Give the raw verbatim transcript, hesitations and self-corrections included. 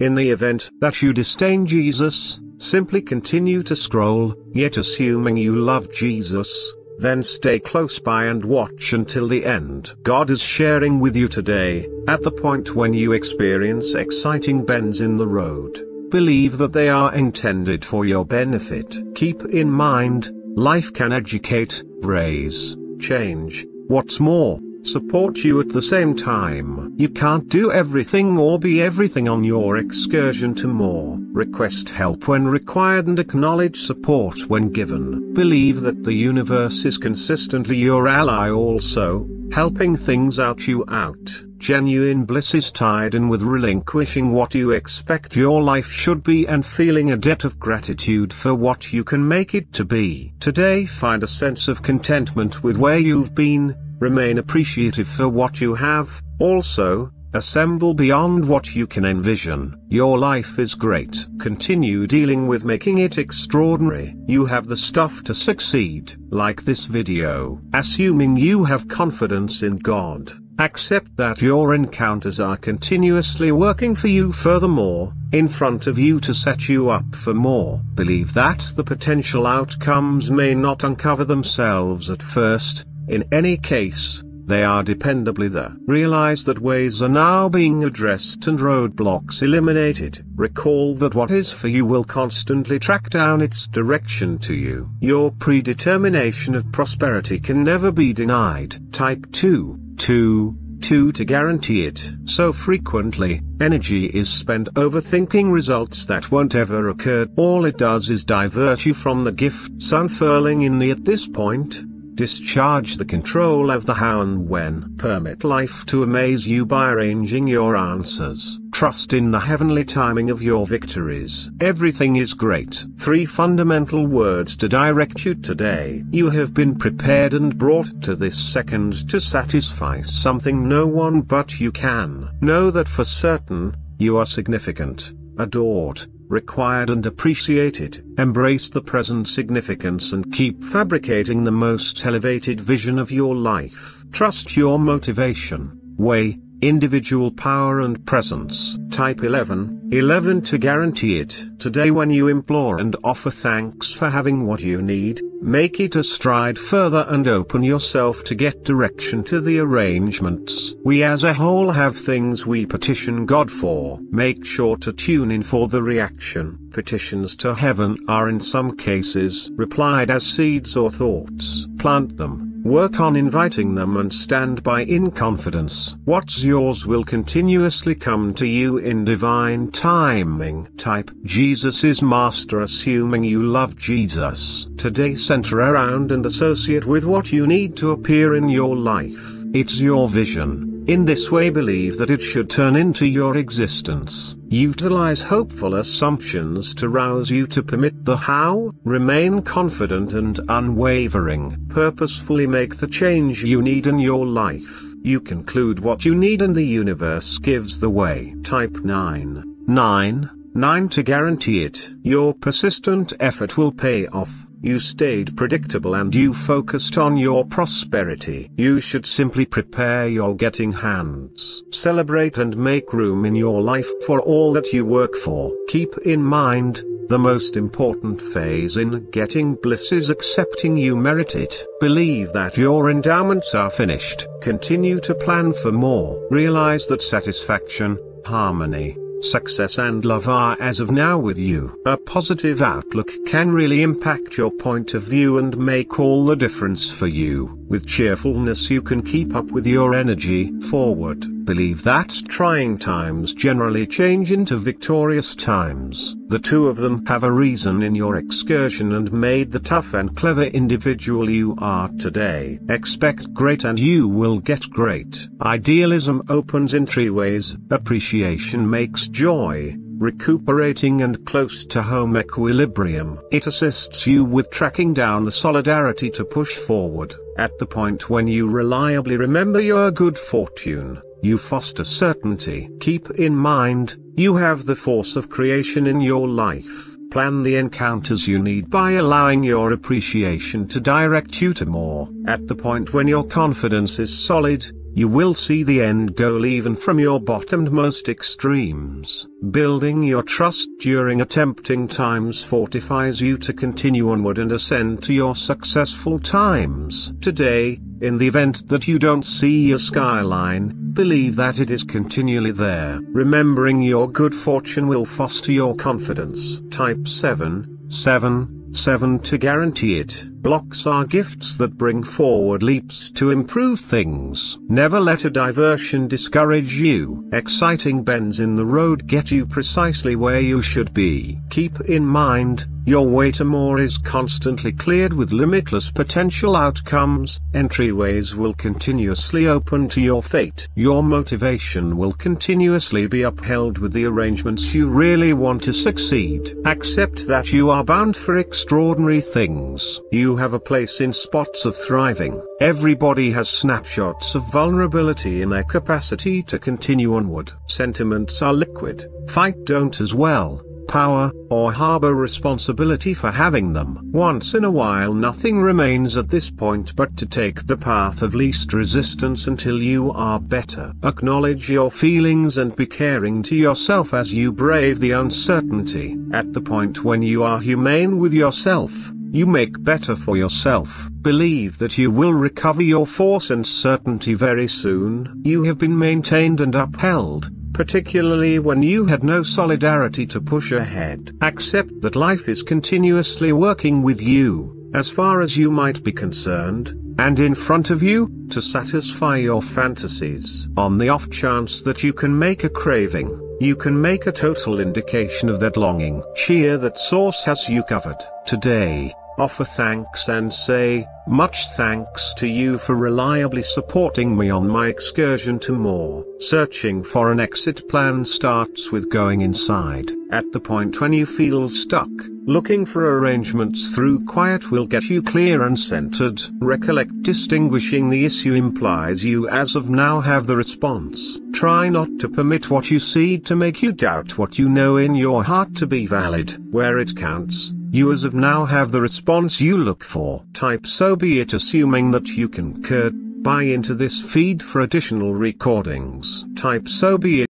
In the event that you disdain Jesus, simply continue to scroll, yet assuming you love Jesus, then stay close by and watch until the end. God is sharing with you today, at the point when you experience exciting bends in the road, believe that they are intended for your benefit. Keep in mind, life can educate, raise, change, what's more, support you at the same time. You can't do everything or be everything on your excursion to more. Request help when required and acknowledge support when given. Believe that the universe is consistently your ally also, helping things out you out. Genuine bliss is tied in with relinquishing what you expect your life should be and feeling a debt of gratitude for what you can make it to be. Today, find a sense of contentment with where you've been, remain appreciative for what you have, also, assemble beyond what you can envision. Your life is great. Continue dealing with making it extraordinary. You have the stuff to succeed. Like this video. Assuming you have confidence in God, accept that your encounters are continuously working for you, furthermore, in front of you to set you up for more. Believe that the potential outcomes may not uncover themselves at first, in any case, they are dependably there. Realize that ways are now being addressed and roadblocks eliminated. Recall that what is for you will constantly track down its direction to you. Your predetermination of prosperity can never be denied. Type two two two to guarantee it. So frequently, energy is spent overthinking results that won't ever occur. All it does is divert you from the gifts unfurling in thee at this point. Discharge the control of the how and when. Permit life to amaze you by arranging your answers. Trust in the heavenly timing of your victories. Everything is great. Three fundamental words to direct you today. You have been prepared and brought to this second to satisfy something no one but you can. Know that for certain, you are significant, adored, required and appreciated. Embrace the present significance and keep fabricating the most elevated vision of your life. Trust your motivation, way, individual power and presence. Type eleven eleven to guarantee it. Today, when you implore and offer thanks for having what you need, make it a stride further and open yourself to get direction to the arrangements. We as a whole have things we petition God for. Make sure to tune in for the reaction. Petitions to heaven are in some cases replied as seeds or thoughts. Plant them, work on inviting them and stand by in confidence. What's yours will continuously come to you in divine timing. Type Jesus is master, assuming you love Jesus. Today, center around and associate with what you need to appear in your life. It's your vision. In this way, believe that it should turn into your existence. Utilize hopeful assumptions to rouse you to permit the how. Remain confident and unwavering. Purposefully make the change you need in your life. You conclude what you need and the universe gives the way. Type nine nine nine to guarantee it. Your persistent effort will pay off. You stayed predictable and you focused on your prosperity. You should simply prepare your getting hands. Celebrate and make room in your life for all that you work for. Keep in mind, the most important phase in getting bliss is accepting you merit it. Believe that your endowments are finished. Continue to plan for more. Realize that satisfaction, harmony, success and love are as of now with you. A positive outlook can really impact your point of view and make all the difference for you. With cheerfulness you can keep up with your energy forward. Believe that trying times generally change into victorious times. The two of them have a reason in your excursion and made the tough and clever individual you are today. Expect great and you will get great. Idealism opens entryways. Appreciation makes joy, recuperating and close to home equilibrium. It assists you with tracking down the solidarity to push forward. At the point when you reliably remember your good fortune, you foster certainty. Keep in mind, you have the force of creation in your life. Plan the encounters you need by allowing your appreciation to direct you to more. At the point when your confidence is solid, you will see the end goal even from your bottommost extremes. Building your trust during a tempting times fortifies you to continue onward and ascend to your successful times. Today, in the event that you don't see your skyline, believe that it is continually there. Remembering your good fortune will foster your confidence. Type seven, seven, seven to guarantee it. Blocks are gifts that bring forward leaps to improve things. Never let a diversion discourage you. Exciting bends in the road get you precisely where you should be. Keep in mind, your way to more is constantly cleared with limitless potential outcomes. Entryways will continuously open to your fate. Your motivation will continuously be upheld with the arrangements you really want to succeed. Accept that you are bound for extraordinary things. You have a place in spots of thriving. Everybody has snapshots of vulnerability in their capacity to continue onward. Sentiments are liquid. Fight don't as well. Power, or harbor responsibility for having them. Once in a while nothing remains at this point but to take the path of least resistance until you are better. Acknowledge your feelings and be caring to yourself as you brave the uncertainty. At the point when you are humane with yourself, you make better for yourself. Believe that you will recover your force and certainty very soon. You have been maintained and upheld, particularly when you had no solidarity to push ahead. Accept that life is continuously working with you, as far as you might be concerned, and in front of you, to satisfy your fantasies. On the off chance that you can make a craving, you can make a total indication of that longing. Cheer that source has you covered. Today, offer thanks and say, "Much thanks to you for reliably supporting me on my excursion to more." Searching for an exit plan starts with going inside. At the point when you feel stuck, looking for arrangements through quiet will get you clear and centered. Recollect, distinguishing the issue implies you as of now have the response. Try not to permit what you see to make you doubt what you know in your heart to be valid. Where it counts, you as of now have the response you look for. Type so be it, assuming that you concur. Buy into this feed for additional recordings. Type so be it.